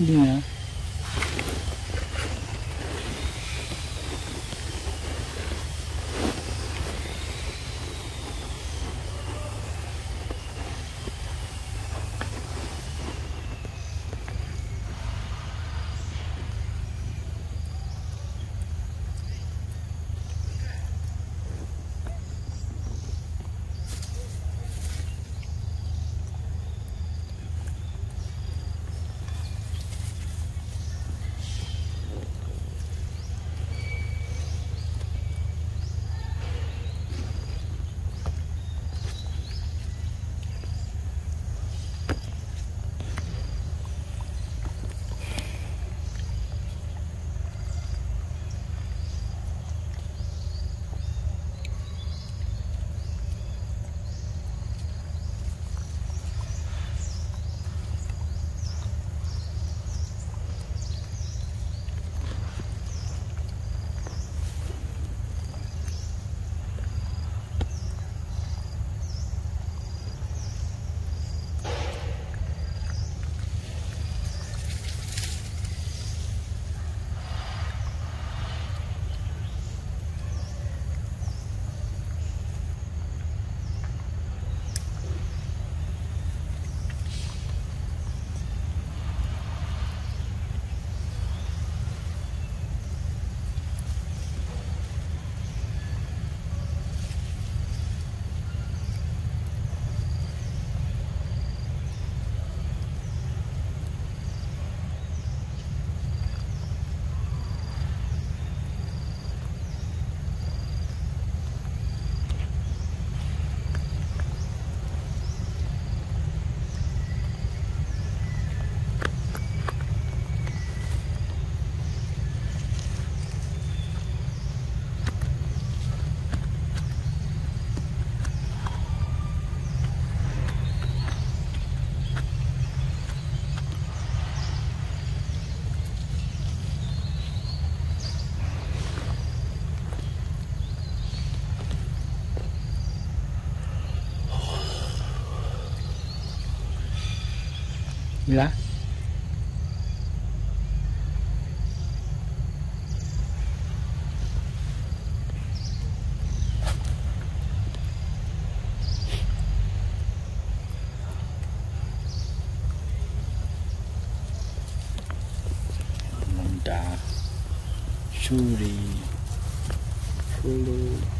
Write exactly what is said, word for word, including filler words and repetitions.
Hindi mo na. Yeah. Shuri. Shuri.